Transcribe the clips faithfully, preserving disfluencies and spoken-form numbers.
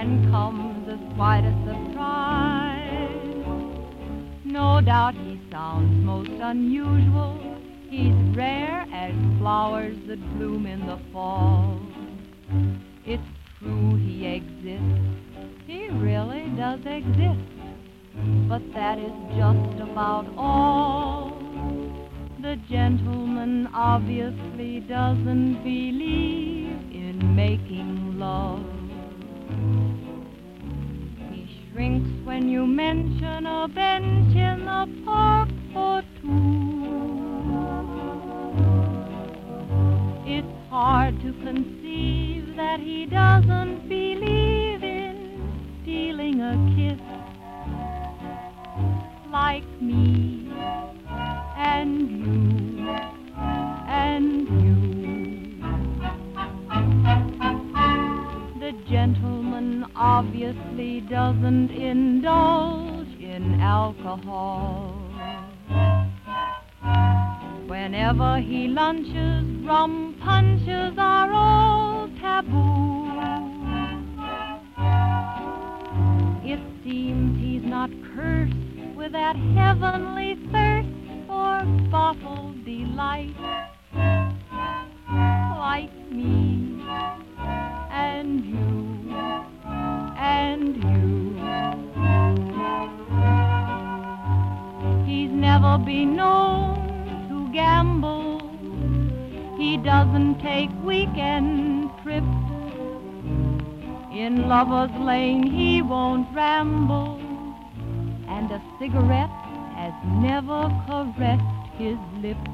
and comes as quite a surprise. No doubt he sounds most unusual, he's rare as flowers that bloom in the fall. It's true he exists, he really does exist, but that is just about all. The gentleman obviously doesn't believe in making love. He shrinks when you mention a bench in the park for two. It's hard to conceive that he doesn't believe in stealing a kiss. Like me, and you, and you. The gentleman obviously doesn't indulge in alcohol. Whenever he lunches, rum punches are all taboo. It seems he's not cursed with that heavenly thirst for bottled delight, like me, and you, and you. He's never been known to gamble, he doesn't take weekend trips, in Lover's Lane he won't ramble, and a cigarette has never caressed his lips.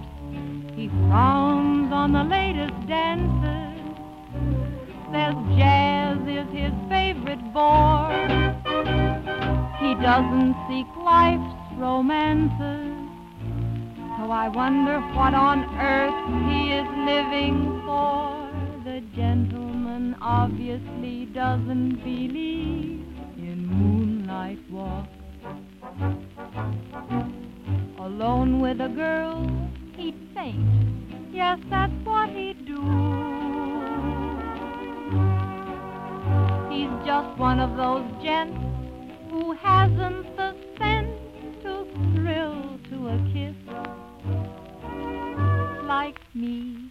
He frowns on the latest dances, says jazz is his favorite bore. He doesn't seek life's romances, so I wonder what on earth he is living for. The gentleman obviously doesn't believe in moonlight walks. Alone with a girl, he'd faint. Yes, that's what he'd do. He's just one of those gents who hasn't the sense to thrill to a kiss, like me.